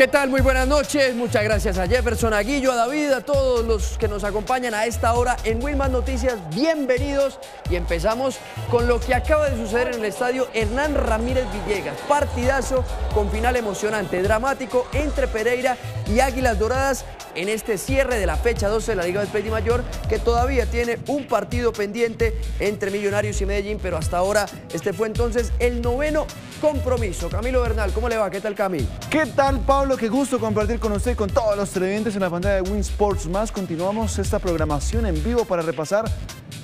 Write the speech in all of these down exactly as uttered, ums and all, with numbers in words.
¿Qué tal? Muy buenas noches. Muchas gracias a Jefferson, a Guillo, a David, a todos los que nos acompañan a esta hora en Wilman Noticias. Bienvenidos y empezamos con lo que acaba de suceder en el estadio Hernán Ramírez Villegas. Partidazo con final emocionante, dramático entre Pereira y Águilas Doradas en este cierre de la fecha doce de la Liga BetPlay Dimayor, que todavía tiene un partido pendiente entre Millonarios y Medellín, pero hasta ahora este fue entonces el noveno compromiso. Camilo Bernal, ¿cómo le va? ¿Qué tal, Camilo? ¿Qué tal, Pablo? Qué gusto compartir con usted y con todos los televidentes en la pantalla de Winsports Más. Continuamos esta programación en vivo para repasar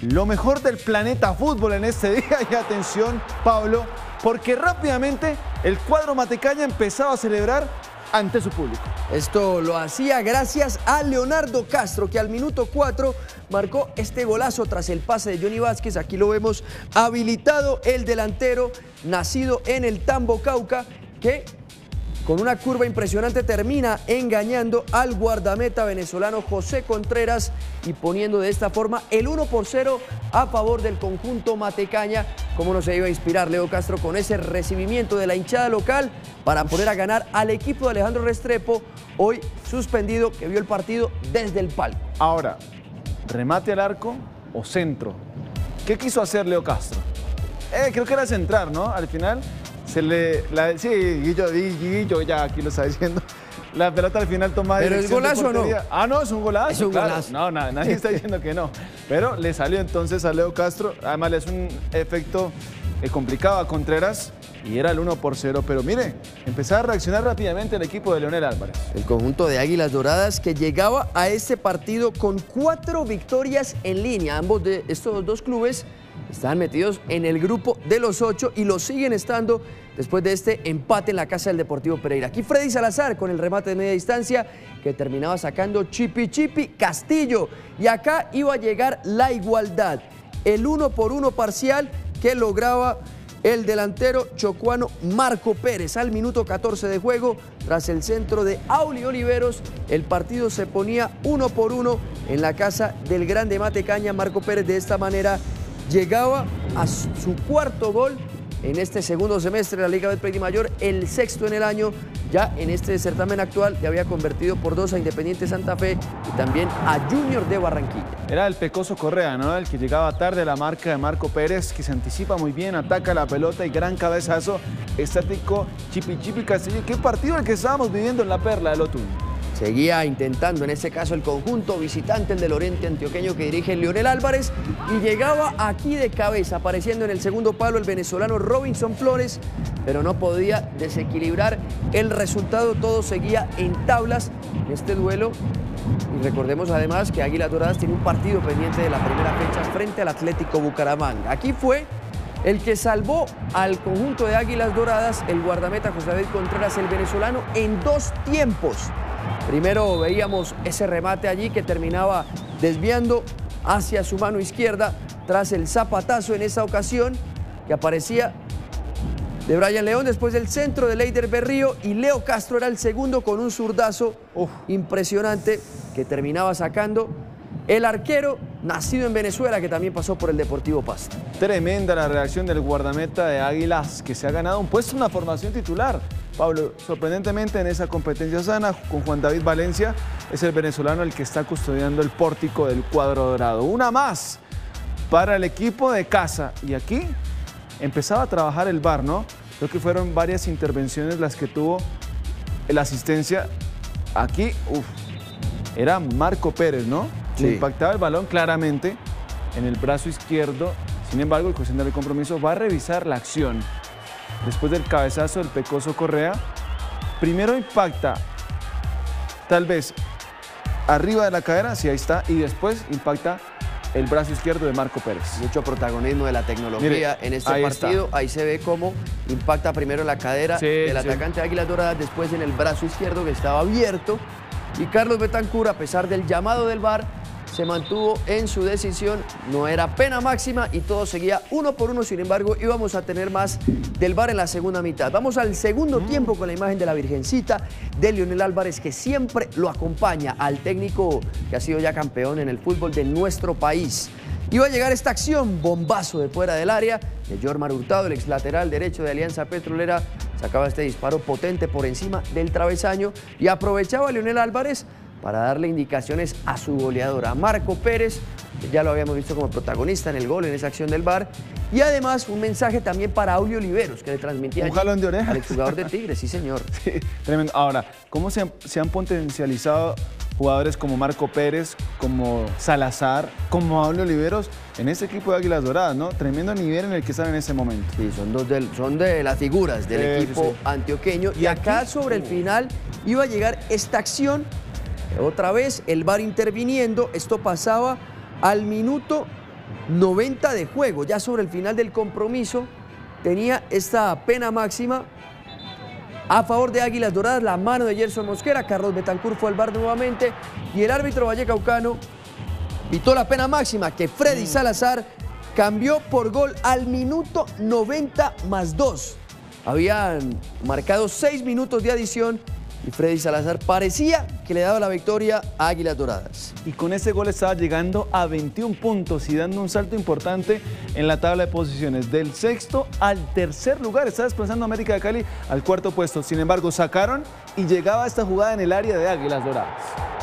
lo mejor del planeta fútbol en este día. Y atención, Pablo, porque rápidamente el cuadro Matecaña empezaba a celebrar ante su público. Esto lo hacía gracias a Leonardo Castro, que al minuto cuatro marcó este golazo tras el pase de Johnny Vázquez. Aquí lo vemos habilitado, el delantero nacido en el Tambo Cauca, que con una curva impresionante termina engañando al guardameta venezolano José Contreras y poniendo de esta forma el uno por cero a favor del conjunto matecaña. Como no se iba a inspirar Leo Castro con ese recibimiento de la hinchada local para poner a ganar al equipo de Alejandro Restrepo, hoy suspendido, que vio el partido desde el palco. Ahora, remate al arco o centro. ¿Qué quiso hacer Leo Castro? Eh, creo que era centrar, ¿no? Al final... Se le, la, sí, Guillo, Guillo, ya aquí lo está diciendo. La pelota al final toma... ¿Pero es golazo o no? Ah, no, es un golazo. Es un claro. golazo. No, na, nadie está diciendo que no. Pero le salió entonces a Leo Castro. Además, le hace un efecto eh, complicado a Contreras. Y era el uno por cero, pero mire, empezaba a reaccionar rápidamente el equipo de Leonel Álvarez. El conjunto de Águilas Doradas, que llegaba a este partido con cuatro victorias en línea. Ambos de estos dos clubes están metidos en el grupo de los ocho y lo siguen estando después de este empate en la casa del Deportivo Pereira. Aquí Freddy Salazar con el remate de media distancia que terminaba sacando Chipi Chipi Castillo. Y acá iba a llegar la igualdad. El uno por uno parcial que lograba el delantero chocuano Marco Pérez al minuto catorce de juego. Tras el centro de Aulio Oliveros, el partido se ponía uno por uno en la casa del grande matecaña. Marco Pérez de esta manera llegaba a su cuarto gol en este segundo semestre de la Liga BetPlay Dimayor, el sexto en el año. Ya en este certamen actual le había convertido por dos a Independiente Santa Fe y también a Junior de Barranquilla. Era el pecoso Correa, ¿no? El que llegaba tarde a la marca de Marco Pérez, que se anticipa muy bien, ataca la pelota y gran cabezazo estático Chipi Chipi Castillo. ¿Qué partido el que estábamos viviendo en la perla del otoño? Seguía intentando en este caso el conjunto visitante, el del Oriente Antioqueño que dirige Leonel Álvarez, y llegaba aquí de cabeza, apareciendo en el segundo palo el venezolano Robinson Flores, pero no podía desequilibrar el resultado. Todo seguía en tablas en este duelo. Y recordemos además que Águilas Doradas tiene un partido pendiente de la primera fecha frente al Atlético Bucaramanga. Aquí fue el que salvó al conjunto de Águilas Doradas el guardameta José David Contreras, el venezolano, en dos tiempos. Primero veíamos ese remate allí que terminaba desviando hacia su mano izquierda tras el zapatazo en esa ocasión que aparecía de Brian León, después del centro de Leider Berrío, y Leo Castro era el segundo con un zurdazo Uf. impresionante que terminaba sacando el arquero nacido en Venezuela, que también pasó por el Deportivo Pasto. Tremenda la reacción del guardameta de Águilas, que se ha ganado un puesto en la formación titular. Pablo, sorprendentemente en esa competencia sana con Juan David Valencia, es el venezolano el que está custodiando el pórtico del cuadro dorado. Una más para el equipo de casa. Y aquí empezaba a trabajar el V A R, ¿no? Creo que fueron varias intervenciones las que tuvo la asistencia. Aquí, uff, era Marco Pérez, ¿no? Sí. Impactaba el balón claramente en el brazo izquierdo. Sin embargo, el coeficiente de compromiso va a revisar la acción. Después del cabezazo del pecoso Correa, primero impacta, tal vez, arriba de la cadera, sí, ahí está, y después impacta el brazo izquierdo de Marco Pérez. Mucho protagonismo de la tecnología. Mire, en este ahí partido, está. Ahí se ve cómo impacta primero la cadera sí, del sí. atacante de Águilas Doradas, después en el brazo izquierdo que estaba abierto, y Carlos Betancur, a pesar del llamado del V A R, se mantuvo en su decisión. No era pena máxima y todo seguía uno por uno. Sin embargo, íbamos a tener más del V A R en la segunda mitad. Vamos al segundo mm. tiempo con la imagen de la Virgencita de Leonel Álvarez, que siempre lo acompaña al técnico que ha sido ya campeón en el fútbol de nuestro país. Iba a llegar esta acción, bombazo de fuera del área de Jormar Hurtado, el ex lateral derecho de Alianza Petrolera, sacaba este disparo potente por encima del travesaño y aprovechaba a Leonel Álvarez para darle indicaciones a su goleador, a Marco Pérez, que ya lo habíamos visto como protagonista en el gol, en esa acción del V A R. Y además un mensaje también para Aulio Oliveros, que le transmitía un jalón de oreja al jugador de Tigres, sí señor. Sí, tremendo. Ahora, ¿cómo se han, se han potencializado jugadores como Marco Pérez, como Salazar, como Aulio Oliveros en este equipo de Águilas Doradas, ¿no? Tremendo nivel en el que están en ese momento. Sí, son, dos del, son de las figuras del sí, equipo sí, sí. antioqueño. Y, y acá aquí, sobre el final iba a llegar esta acción, otra vez el V A R interviniendo. Esto pasaba al minuto noventa de juego, ya sobre el final del compromiso. Tenía esta pena máxima a favor de Águilas Doradas, la mano de Gerson Mosquera. Carlos Betancur fue al V A R nuevamente y el árbitro vallecaucano pitó la pena máxima que Freddy Salazar cambió por gol al minuto noventa más dos. Habían marcado seis minutos de adición y Freddy Salazar parecía que le daba la victoria a Águilas Doradas. Y con ese gol estaba llegando a veintiún puntos y dando un salto importante en la tabla de posiciones. Del sexto al tercer lugar, estaba desplazando a América de Cali al cuarto puesto. Sin embargo, sacaron y llegaba esta jugada en el área de Águilas Doradas.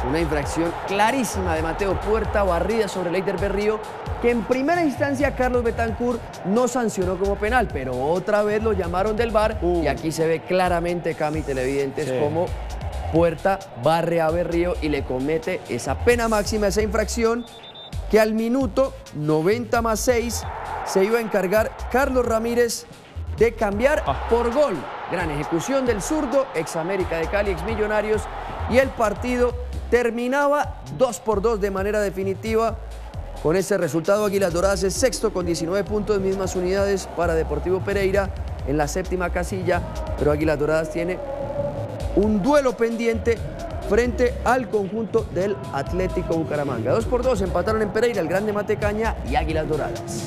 Una infracción clarísima de Mateo Puerta, barrida sobre Leider Berrío, que en primera instancia Carlos Betancur no sancionó como penal, pero otra vez lo llamaron del V A R uh. y aquí se ve claramente, Cami, televidentes, sí. como Puerta barre a Berrío y le comete esa pena máxima, esa infracción, que al minuto noventa más seis se iba a encargar Carlos Ramírez de cambiar ah. por gol. Gran ejecución del zurdo, ex América de Cali, ex Millonarios, y el partido terminaba dos por dos de manera definitiva. Con ese resultado, Águilas Doradas es sexto con diecinueve puntos, mismas unidades para Deportivo Pereira en la séptima casilla, pero Águilas Doradas tiene un duelo pendiente frente al conjunto del Atlético Bucaramanga. dos por dos empataron en Pereira el Grande Matecaña y Águilas Doradas.